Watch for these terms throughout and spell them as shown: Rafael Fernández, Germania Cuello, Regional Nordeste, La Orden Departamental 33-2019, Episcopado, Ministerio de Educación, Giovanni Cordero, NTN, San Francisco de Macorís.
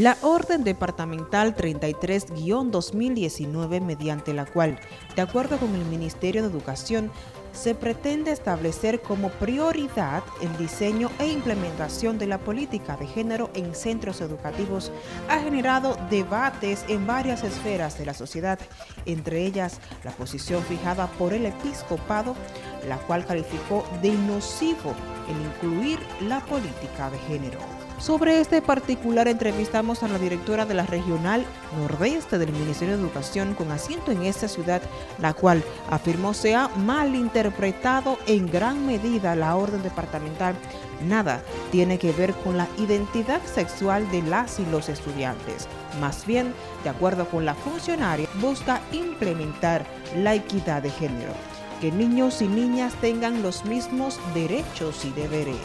la Orden Departamental 33-2019, mediante la cual, de acuerdo con el Ministerio de Educación, se pretende establecer como prioridad el diseño e implementación de la política de género en centros educativos, ha generado debates en varias esferas de la sociedad, entre ellas la posición fijada por el Episcopado, la cual calificó de nocivo el incluir la política de género. Sobre este particular entrevistamos a la directora de la Regional Nordeste del Ministerio de Educación con asiento en esta ciudad, la cual afirmó se ha malinterpretado en gran medida la orden departamental. Nada tiene que ver con la identidad sexual de las y los estudiantes. Más bien, de acuerdo con la funcionaria, busca implementar la equidad de género, que niños y niñas tengan los mismos derechos y deberes.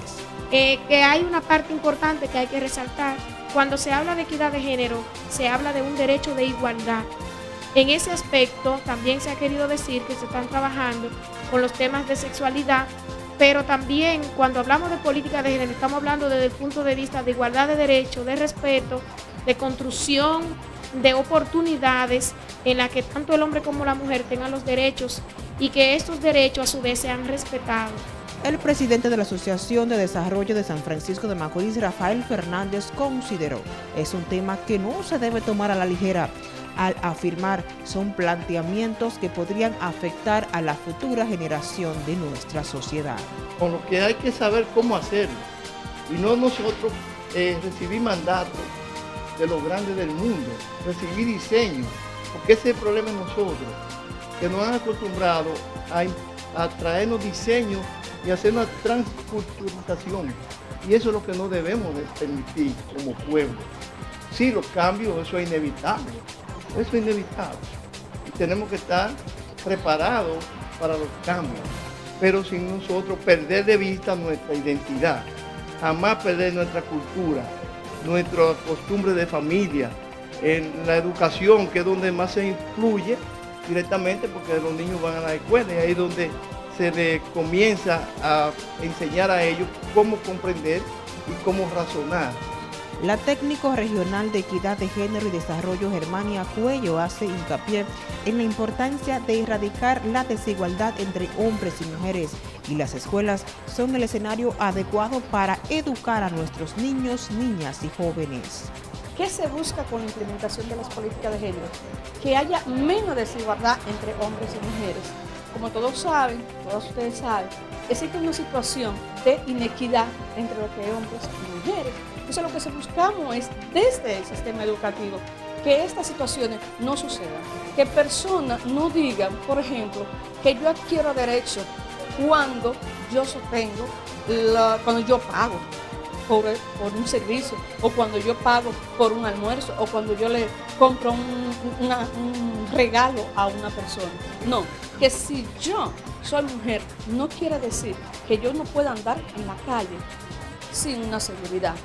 Que hay una parte importante que hay que resaltar. Cuando se habla de equidad de género, se habla de un derecho de igualdad. En ese aspecto también se ha querido decir que se están trabajando con los temas de sexualidad, pero también cuando hablamos de política de género estamos hablando desde el punto de vista de igualdad de derechos, de respeto, de construcción de oportunidades en las que tanto el hombre como la mujer tengan los derechos y que estos derechos a su vez sean respetados. El presidente de la Asociación de Desarrollo de San Francisco de Macorís, Rafael Fernández, consideró es un tema que no se debe tomar a la ligera, al afirmar son planteamientos que podrían afectar a la futura generación de nuestra sociedad. Con lo que hay que saber cómo hacerlo, y no nosotros recibir mandatos de los grandes del mundo, recibir diseños, porque ese es el problema de nosotros, que nos han acostumbrado a traernos diseños y hacer una transculturización, y eso es lo que no debemos de permitir como pueblo. Sí, los cambios, eso es inevitable, y tenemos que estar preparados para los cambios, pero sin nosotros perder de vista nuestra identidad, jamás perder nuestra cultura, nuestra costumbre de familia, en la educación, que es donde más se influye directamente, porque los niños van a la escuela y ahí es donde se les comienza a enseñar a ellos cómo comprender y cómo razonar. La técnico regional de Equidad de Género y Desarrollo, Germania Cuello, hace hincapié en la importancia de erradicar la desigualdad entre hombres y mujeres, y las escuelas son el escenario adecuado para educar a nuestros niños, niñas y jóvenes. ¿Qué se busca con la implementación de las políticas de género? Que haya menos desigualdad entre hombres y mujeres. Como todos saben, todos ustedes saben, existe una situación de inequidad entre lo que es hombres y mujeres. Entonces lo que se buscamos es, desde el sistema educativo, que estas situaciones no sucedan. Que personas no digan, por ejemplo, que yo adquiero derecho cuando yo sostengo, cuando yo pago por un servicio, o cuando yo pago por un almuerzo, o cuando yo le compro un regalo a una persona. No, que si yo soy mujer, no quiere decir que yo no pueda andar en la calle sin una seguridad.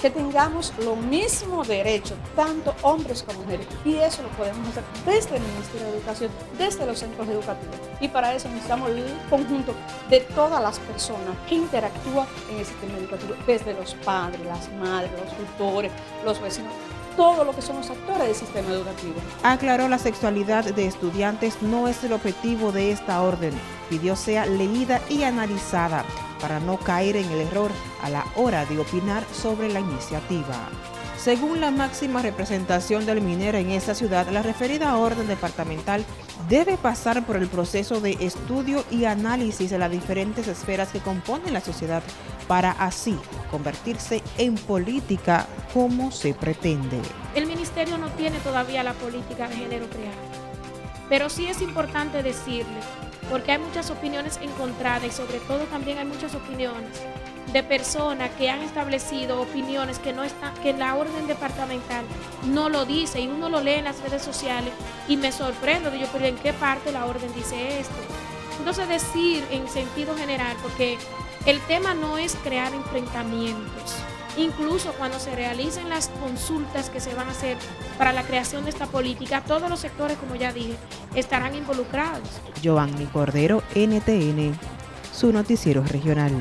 Que tengamos los mismos derechos, tanto hombres como mujeres, y eso lo podemos hacer desde el Ministerio de Educación, desde los centros educativos, y para eso necesitamos el conjunto de todas las personas que interactúan en el sistema educativo, desde los padres, las madres, los tutores, los vecinos, todo lo que son los actores del sistema educativo. Aclaró la sexualidad de estudiantes no es el objetivo de esta orden, pidió sea leída y analizada para no caer en el error a la hora de opinar sobre la iniciativa. Según la máxima representación del minero en esta ciudad, la referida orden departamental debe pasar por el proceso de estudio y análisis de las diferentes esferas que componen la sociedad para así convertirse en política como se pretende. El ministerio no tiene todavía la política de género creada, pero sí es importante decirle, porque hay muchas opiniones encontradas y sobre todo también hay muchas opiniones de personas que han establecido opiniones que no están, que la orden departamental no lo dice, y uno lo lee en las redes sociales y me sorprendo de yo, pero ¿en qué parte la orden dice esto? Entonces decir en sentido general, porque el tema no es crear enfrentamientos. Incluso cuando se realicen las consultas que se van a hacer para la creación de esta política, todos los sectores, como ya dije, estarán involucrados. Giovanni Cordero, NTN, su noticiero regional.